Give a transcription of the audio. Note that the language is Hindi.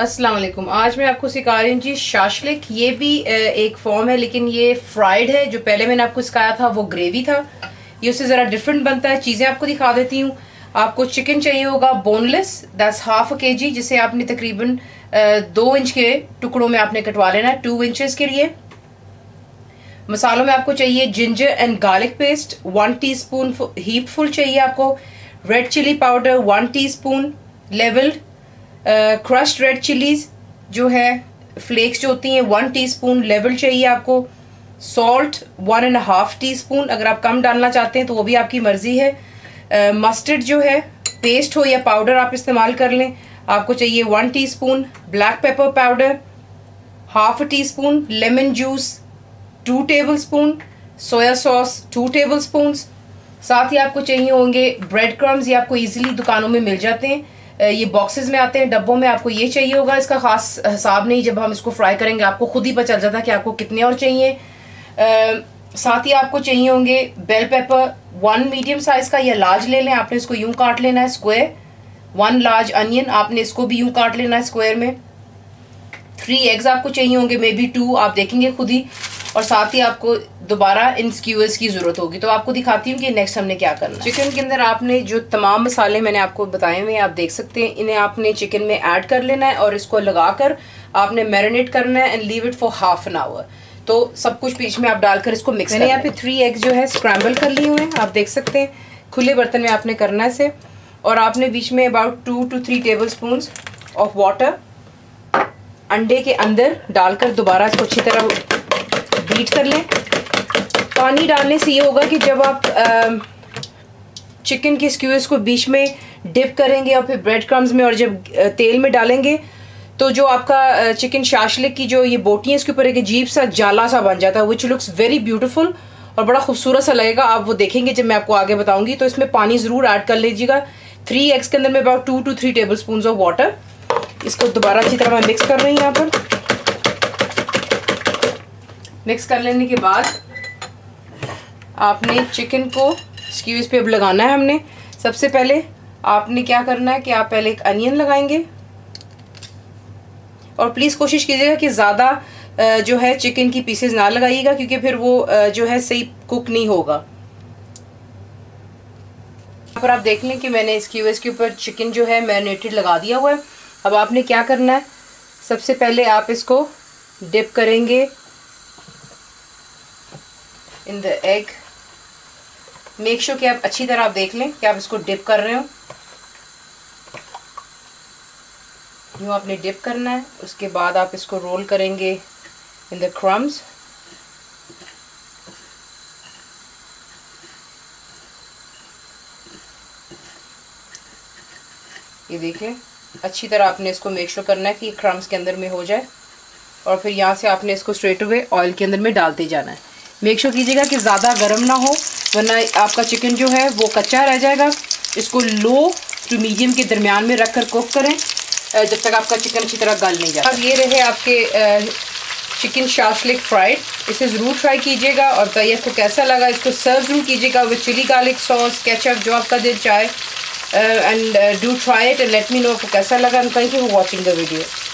अस्सलाम वालेकुम। आज मैं आपको सिखा रही हूँ जी शाशलिक। ये भी एक फॉर्म है, लेकिन ये फ्राइड है। जो पहले मैंने आपको सिखाया था वो ग्रेवी था, ये उससे ज़रा डिफरेंट बनता है। चीज़ें आपको दिखा देती हूँ। आपको चिकन चाहिए होगा बोनलेस, दैट्स 1/2 kg, जिसे आपने तकरीबन 2 इंच के टुकड़ों में आपने कटवा लेना है 2 इंचज़ के लिए। मसालों में आपको चाहिए ginger and garlic paste 1 teaspoon heapful चाहिए आपको, red chilli powder 1 teaspoon, levelled crushed red chillies जो है फ्लेक्स जो होती हैं 1 टीस्पून लेवल चाहिए आपको, सॉल्ट 1.5 टीस्पून, अगर आप कम डालना चाहते हैं तो वो भी आपकी मर्जी है। मस्टर्ड जो है पेस्ट हो या पाउडर आप इस्तेमाल कर लें, आपको चाहिए 1 teaspoon. Black pepper powder 1/2 teaspoon, lemon juice 2 tablespoon, soya sauce 2 tablespoon. साथ ही आपको चाहिए होंगे ब्रेड क्रम्स, ये आपको ईजिली दुकानों में मिल जाते हैं, ये बॉक्सेस में आते हैं, डब्बों में। आपको ये चाहिए होगा, इसका खास हिसाब नहीं, जब हम इसको फ्राई करेंगे आपको खुद ही पता चल जाता है कि आपको कितने और चाहिए। साथ ही आपको चाहिए होंगे बेल पेपर 1 मीडियम साइज का या लार्ज ले लें, आपने इसको यूं काट लेना है स्क्वायर। 1 लार्ज अनियन, आपने इसको भी यूं काट लेना है स्क्वायर में। 3 एग्स आपको चाहिए होंगे, मे बी 2, आप देखेंगे खुद ही। और साथ ही आपको दोबारा इन स्क्यूअर्स की ज़रूरत होगी। तो आपको दिखाती हूँ कि नेक्स्ट हमने क्या करना है। चिकन के अंदर आपने जो तमाम मसाले मैंने आपको बताए हुए हैं, आप देख सकते हैं, इन्हें आपने चिकन में ऐड कर लेना है और इसको लगाकर आपने मैरिनेट करना है and leave it for 1/2 hour. तो सब कुछ बीच में आप डालकर इसको मिक्स करना है। यहाँ पे 3 एग्स जो है स्क्रैम्बल कर लिए हुए हैं, आप देख सकते हैं, खुले बर्तन में आपने करना है इसे। और आपने बीच में about 2 to 3 tablespoon of water अंडे के अंदर डालकर दोबारा इसको अच्छी तरह बीट कर लें। पानी डालने से ये होगा कि जब आप चिकन के स्क्यूअर्स को बीच में डिप करेंगे और फिर ब्रेड क्रम्स में और जब तेल में डालेंगे तो जो आपका चिकन शाशलिक की जो ये बोटियाँ, इसके ऊपर एक अजीब सा जाला सा बन जाता है, विच लुक्स वेरी ब्यूटीफुल और बड़ा खूबसूरत सा लगेगा। आप वो देखेंगे जब मैं आपको आगे बताऊँगी। तो इसमें पानी ज़रूर ऐड कर लीजिएगा। 3 एग्स के अंदर में about 2 to 3 tablespoon of water. इसको दोबारा अच्छी तरह मैं मिक्स कर रही हूँ। यहाँ पर मिक्स कर लेने के बाद आपने चिकन को स्क्यूज पे अब लगाना है। हमने सबसे पहले आपने क्या करना है कि आप पहले एक अनियन लगाएंगे। और प्लीज़ कोशिश कीजिएगा कि ज़्यादा जो है चिकन की पीसेस ना लगाइएगा, क्योंकि फिर वो जो है सही कुक नहीं होगा। पर आप देख लें कि मैंने स्क्यूज के ऊपर चिकन जो है मैरिनेटेड लगा दिया हुआ है। अब आपने क्या करना है, सबसे पहले आप इसको डिप करेंगे in the egg. Make sure कि आप अच्छी तरह आप देख लें कि आप इसको डिप कर रहे हो। यूँ आपने डिप करना है। उसके बाद आप इसको रोल करेंगे इन द क्रम्स। ये देखें, अच्छी तरह आपने इसको मेक श्योर करना है कि क्रम्स के अंदर में हो जाए। और फिर यहाँ से आपने इसको स्ट्रेट अवे ऑयल के अंदर में डालते जाना है। मेक श्योर कीजिएगा कि ज़्यादा गर्म ना हो, वरना आपका चिकन जो है वो कच्चा रह जाएगा। इसको लो टू मीडियम के दरमियान में रख कर कुक करें जब तक आपका चिकन अच्छी तरह गल नहीं जाता। अब ये रहे आपके चिकन शाशलिक फ्राइड। इसे ज़रूर ट्राई कीजिएगा और बताइए आपको कैसा लगा। इसको सर्व ज़रूर कीजिएगा with chilli garlic sauce, ketchup, जो आपका दिल चाहे। And do try it and let me know आपको कैसा लगा। And thank you for watching the video.